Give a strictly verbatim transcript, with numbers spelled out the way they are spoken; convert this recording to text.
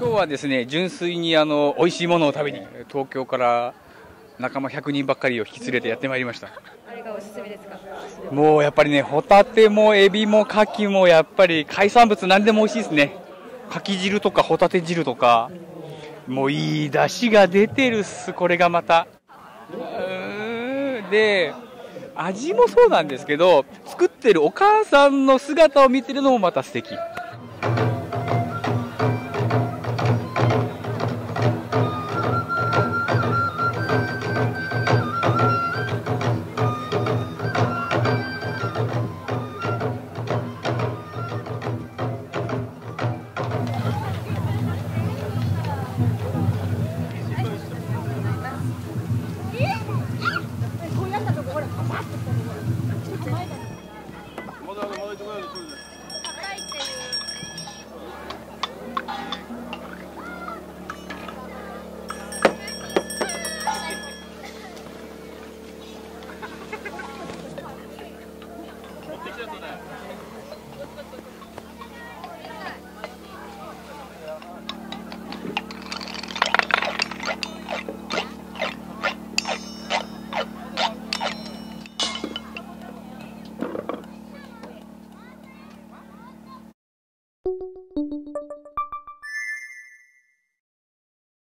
今日はですね、純粋にあの美味しいものを食べに東京から仲間ひゃくにんばっかりを引き連れてやってまいりました。あれがおすすめですか？もうやっぱりね、ホタテもエビもカキもやっぱり海産物何でも美味しいですね。カキ汁とかホタテ汁とかもういい出汁が出てるっす。これがまたうーんで味もそうなんですけど、作ってるお母さんの姿を見てるのもまた素敵。